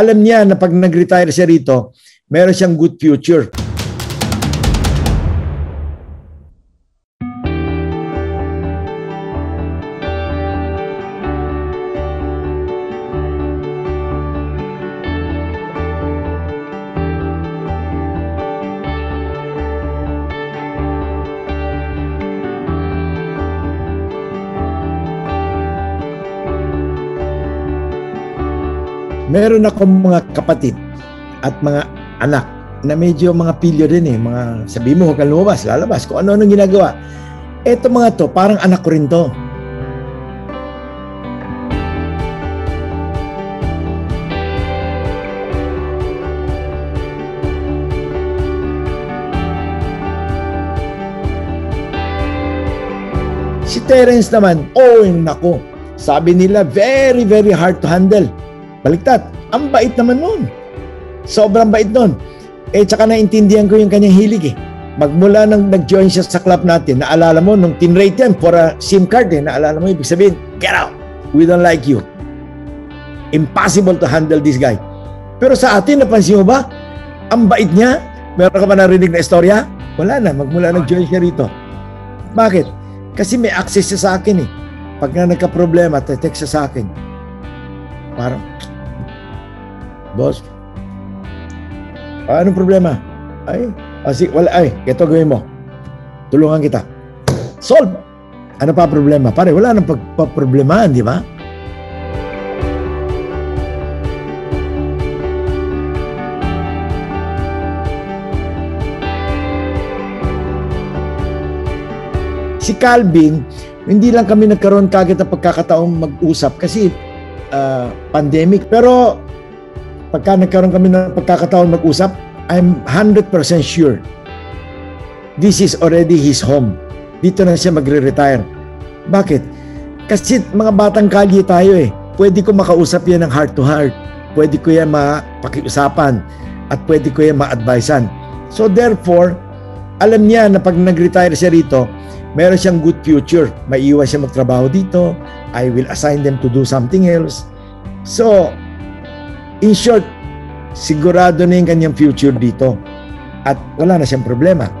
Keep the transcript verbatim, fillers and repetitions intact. alam niya na pag nag-retire siya rito, meron siyang good future. Meron akong mga kapatid at mga anak na medyo mga pilyo din eh. Mga sabi mo, huwag kang lumabas, lalabas, kung ano anong ginagawa. Eto mga to, parang anak ko rin to. Si Terrence naman, oh, nako. Sabi nila, very, very hard to handle. Baliktad, ang bait naman nun. Sobrang bait nun. Eh, tsaka naintindihan ko yung kanyang hilig eh. Magmula nang nag-join siya sa club natin, naalala mo, nung tin-rate yan for a SIM card eh, naalala mo, ibig sabihin, get out! We don't like you. Impossible to handle this guy. Pero sa atin, napansin mo ba? Ang bait niya, meron ka ba narinig na istorya? Wala na, magmula nag-join siya rito. Bakit? Kasi may access siya sa akin eh. Pag na nagka-problema, text siya sa akin. Parang, boss, ah, anong problema? Ay, kasi, wala, ay, ito gawin mo. Tulungan kita. Solve! Ano pa problema? Pare, wala nang pagpaproblemaan, di ba? Si Calvin, hindi lang kami nagkaroon kagad ng pagkakataong mag-usap kasi uh, pandemic. Pero, pagka nagkaroon kami ng pagkakataon mag-usap, I'm one hundred percent sure this is already his home. Dito na siya magre-retire. Bakit? Kasi mga batang kalye tayo eh. Pwede ko makausap yan ng heart to heart. Pwede ko yan mapakiusapan at pwede ko yan ma-advisean. So therefore, alam niya na pag nag-retire siya rito, meron siyang good future. Maiiwan siya magtrabaho dito. I will assign them to do something else. So, in short, sigurado na yung kanyang future dito at wala na siyang problema.